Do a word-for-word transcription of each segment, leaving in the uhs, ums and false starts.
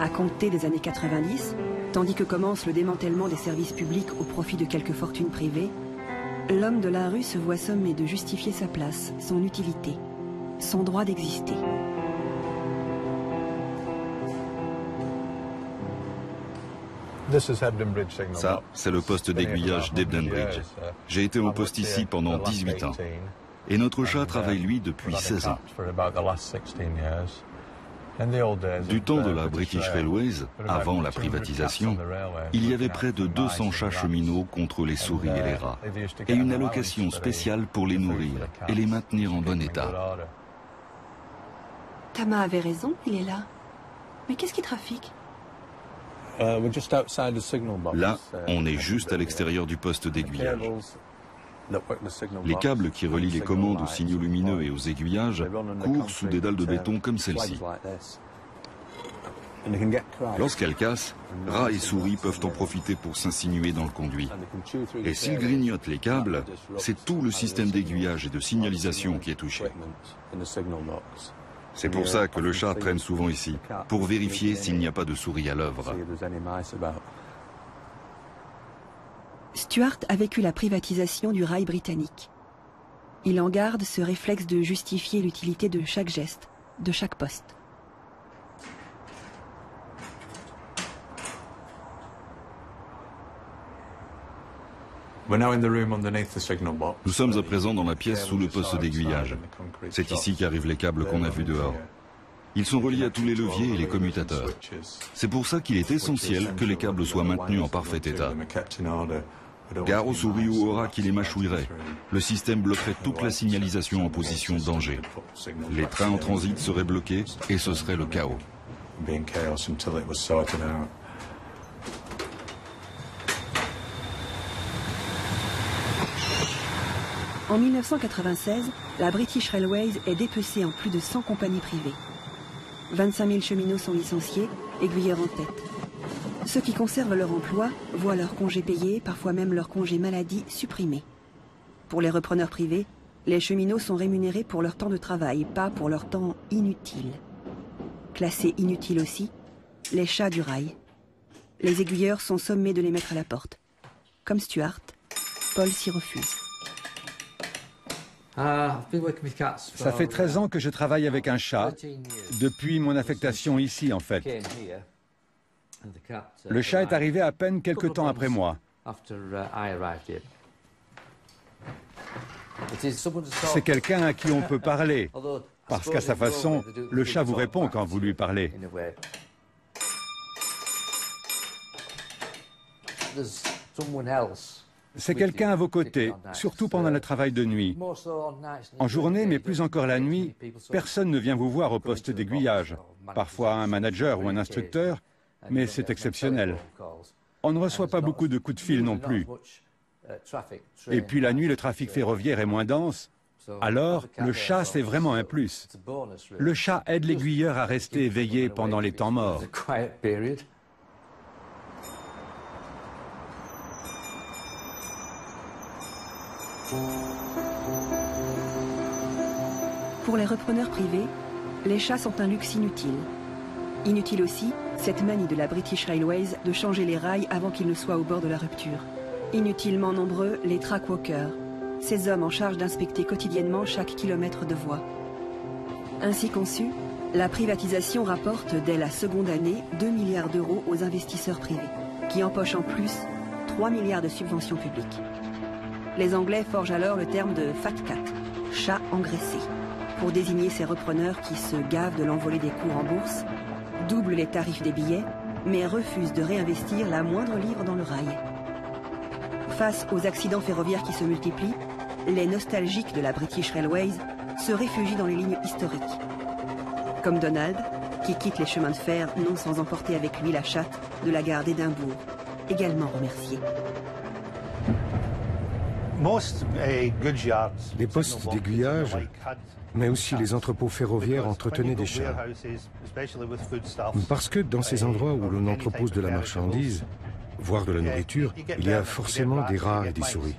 à compter des années quatre-vingt-dix, tandis que commence le démantèlement des services publics au profit de quelques fortunes privées, l'homme de la rue se voit sommé de justifier sa place, son utilité, son droit d'exister. Ça, c'est le poste d'aiguillage d'Edenbridge. J'ai été au poste ici pendant dix-huit ans. Et notre chat travaille, lui, depuis seize ans. Du temps de la British Railways, avant la privatisation, il y avait près de deux cents chats cheminots contre les souris et les rats, et une allocation spéciale pour les nourrir et les maintenir en bon état. Tama avait raison, il est là. Mais qu'est-ce qu'il trafique ? Là, on est juste à l'extérieur du poste d'aiguillage. Les câbles qui relient les commandes aux signaux lumineux et aux aiguillages courent sous des dalles de béton comme celle-ci. Lorsqu'elles cassent, rats et souris peuvent en profiter pour s'insinuer dans le conduit. Et s'ils grignotent les câbles, c'est tout le système d'aiguillage et de signalisation qui est touché. C'est pour ça que le chat traîne souvent ici, pour vérifier s'il n'y a pas de souris à l'œuvre. Stuart a vécu la privatisation du rail britannique. Il en garde ce réflexe de justifier l'utilité de chaque geste, de chaque poste. Nous sommes à présent dans la pièce sous le poste d'aiguillage. C'est ici qu'arrivent les câbles qu'on a vus dehors. Ils sont reliés à tous les leviers et les commutateurs. C'est pour ça qu'il est essentiel que les câbles soient maintenus en parfait état. Gare aux souris ou aux rats qui les mâchouilleraient. Le système bloquerait toute la signalisation en position de danger. Les trains en transit seraient bloqués et ce serait le chaos. En mille neuf cent quatre-vingt-seize, la British Railways est dépecée en plus de cent compagnies privées. vingt-cinq mille cheminots sont licenciés, aiguilleurs en tête. Ceux qui conservent leur emploi voient leurs congés payés, parfois même leurs congés maladie supprimés. Pour les repreneurs privés, les cheminots sont rémunérés pour leur temps de travail, pas pour leur temps inutile. Classés inutiles aussi, les chats du rail. Les aiguilleurs sont sommés de les mettre à la porte. Comme Stuart, Paul s'y refuse. Ça fait treize ans que je travaille avec un chat, depuis mon affectation ici en fait. Le chat est arrivé à peine quelques temps après moi. C'est quelqu'un à qui on peut parler, parce qu'à sa façon, le chat vous répond quand vous lui parlez. C'est quelqu'un à vos côtés, surtout pendant le travail de nuit. En journée, mais plus encore la nuit, personne ne vient vous voir au poste d'aiguillage. Parfois un manager ou un instructeur, mais c'est exceptionnel. On ne reçoit pas beaucoup de coups de fil non plus. Et puis la nuit, le trafic ferroviaire est moins dense. Alors, le chat, c'est vraiment un plus. Le chat aide l'aiguilleur à rester éveillé pendant les temps morts. Pour les repreneurs privés, les chats sont un luxe inutile. Inutile aussi, cette manie de la British Railways de changer les rails avant qu'ils ne soient au bord de la rupture. Inutilement nombreux, les track walkers, ces hommes en charge d'inspecter quotidiennement chaque kilomètre de voie. Ainsi conçue, la privatisation rapporte dès la seconde année deux milliards d'euros aux investisseurs privés, qui empochent en plus trois milliards de subventions publiques. Les Anglais forgent alors le terme de Fat Cat, chat engraissé, pour désigner ces repreneurs qui se gavent de l'envolée des cours en bourse, doublent les tarifs des billets, mais refusent de réinvestir la moindre livre dans le rail. Face aux accidents ferroviaires qui se multiplient, les nostalgiques de la British Railways se réfugient dans les lignes historiques. Comme Donald, qui quitte les chemins de fer non sans emporter avec lui la chatte de la gare d'Édimbourg, également remerciée. Les postes d'aiguillage, mais aussi les entrepôts ferroviaires entretenaient des chats. Parce que dans ces endroits où l'on entrepose de la marchandise, voire de la nourriture, il y a forcément des rats et des souris.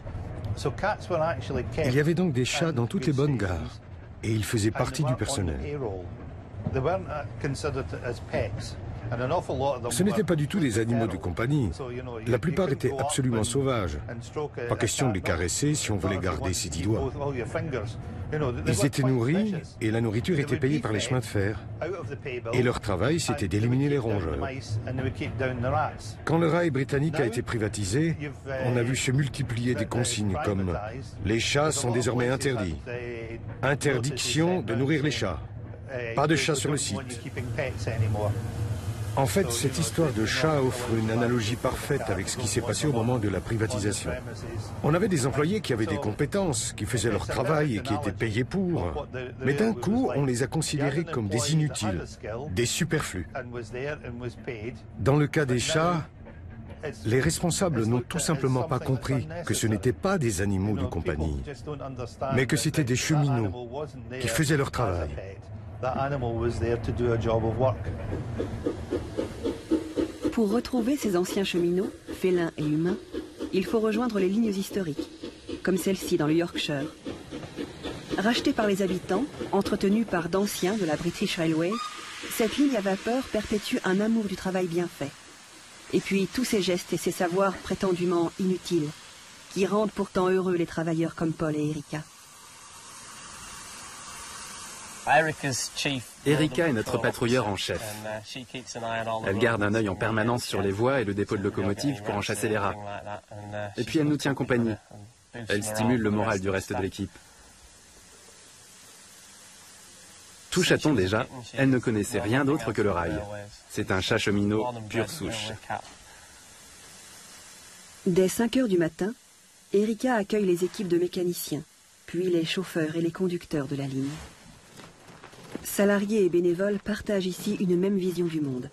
Il y avait donc des chats dans toutes les bonnes gares, et ils faisaient partie du personnel. Ce n'étaient pas du tout des animaux de compagnie. La plupart étaient absolument sauvages. Pas question de les caresser si on voulait garder ses dix doigts. Ils étaient nourris et la nourriture était payée par les chemins de fer. Et leur travail, c'était d'éliminer les rongeurs. Quand le rail britannique a été privatisé, on a vu se multiplier des consignes comme « Les chats sont désormais interdits »,« Interdiction de nourrir les chats », « Pas de chats sur le site ». En fait, cette histoire de chat offre une analogie parfaite avec ce qui s'est passé au moment de la privatisation. On avait des employés qui avaient des compétences, qui faisaient leur travail et qui étaient payés pour. Mais d'un coup, on les a considérés comme des inutiles, des superflus. Dans le cas des chats, les responsables n'ont tout simplement pas compris que ce n'étaient pas des animaux de compagnie, mais que c'étaient des cheminots qui faisaient leur travail. Pour retrouver ces anciens cheminots, félins et humains, il faut rejoindre les lignes historiques, comme celle-ci dans le Yorkshire. Rachetée par les habitants, entretenue par d'anciens de la British Railways, cette ligne à vapeur perpétue un amour du travail bien fait. Et puis tous ces gestes et ces savoirs prétendument inutiles, qui rendent pourtant heureux les travailleurs comme Paul et Erika. Erika est notre patrouilleur en chef. Elle garde un œil en permanence sur les voies et le dépôt de locomotives pour en chasser les rats. Et puis elle nous tient compagnie. Elle stimule le moral du reste de l'équipe. Tout chaton déjà, elle ne connaissait rien d'autre que le rail. C'est un chat cheminot pure souche. Dès cinq heures du matin, Erika accueille les équipes de mécaniciens, puis les chauffeurs et les conducteurs de la ligne. Salariés et bénévoles partagent ici une même vision du monde.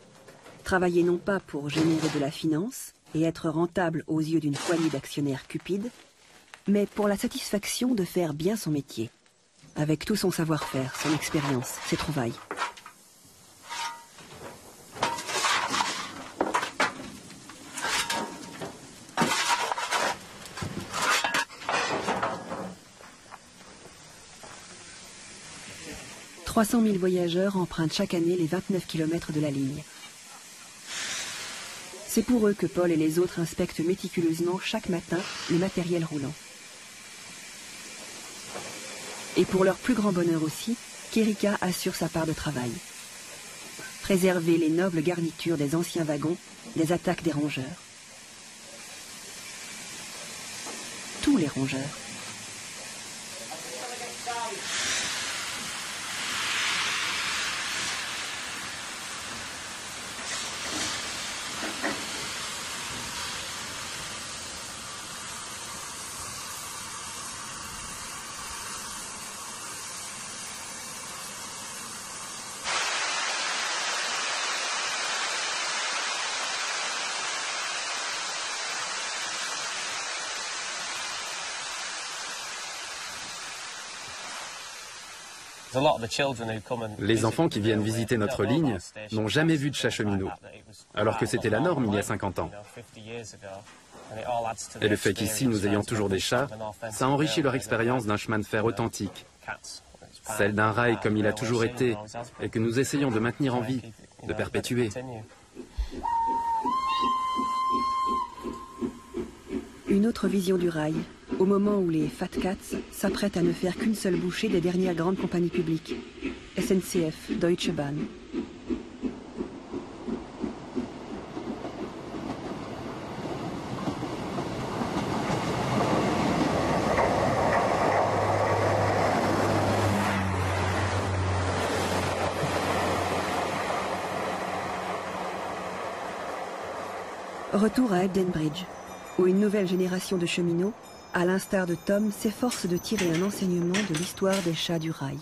Travailler non pas pour générer de la finance et être rentable aux yeux d'une poignée d'actionnaires cupides, mais pour la satisfaction de faire bien son métier, avec tout son savoir-faire, son expérience, ses trouvailles. trois cent mille voyageurs empruntent chaque année les vingt-neuf kilomètres de la ligne. C'est pour eux que Paul et les autres inspectent méticuleusement chaque matin le matériel roulant. Et pour leur plus grand bonheur aussi, Kérika assure sa part de travail. Préserver les nobles garnitures des anciens wagons des attaques des rongeurs. Tous les rongeurs. Les enfants qui viennent visiter notre ligne n'ont jamais vu de chat cheminot, alors que c'était la norme il y a cinquante ans. Et le fait qu'ici nous ayons toujours des chats, ça enrichit leur expérience d'un chemin de fer authentique, celle d'un rail comme il a toujours été, et que nous essayons de maintenir en vie, de perpétuer. Une autre vision du rail, au moment où les Fat Cats s'apprêtent à ne faire qu'une seule bouchée des dernières grandes compagnies publiques, S N C F, Deutsche Bahn. Retour à Edenbridge, où une nouvelle génération de cheminots, à l'instar de Tom, s'efforce de tirer un enseignement de l'histoire des chats du rail.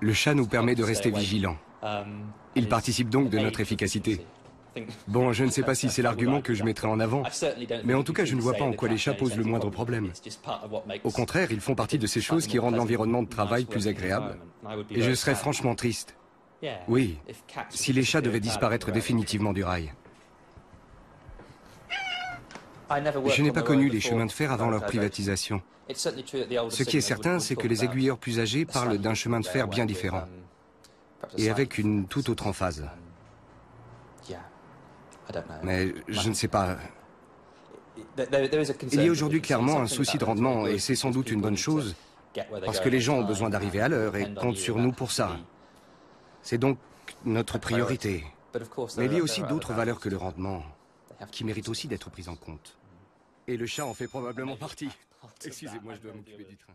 Le chat nous permet de rester vigilants. Il participe donc de notre efficacité. Bon, je ne sais pas si c'est l'argument que je mettrai en avant, mais en tout cas, je ne vois pas en quoi les chats posent le moindre problème. Au contraire, ils font partie de ces choses qui rendent l'environnement de travail plus agréable. Et je serais franchement triste. Oui, si les chats devaient disparaître définitivement du rail. Je n'ai pas connu les chemins de fer avant leur privatisation. Ce qui est certain, c'est que les aiguilleurs plus âgés parlent d'un chemin de fer bien différent. et avec une toute autre emphase. Mais je ne sais pas. Il y a aujourd'hui clairement un souci de rendement et c'est sans doute une bonne chose parce que les gens ont besoin d'arriver à l'heure et comptent sur nous pour ça. C'est donc notre priorité. Mais il y a aussi d'autres valeurs que le rendement qui méritent aussi d'être prises en compte. Et le chat en fait probablement partie. Excusez-moi, je dois m'occuper du train.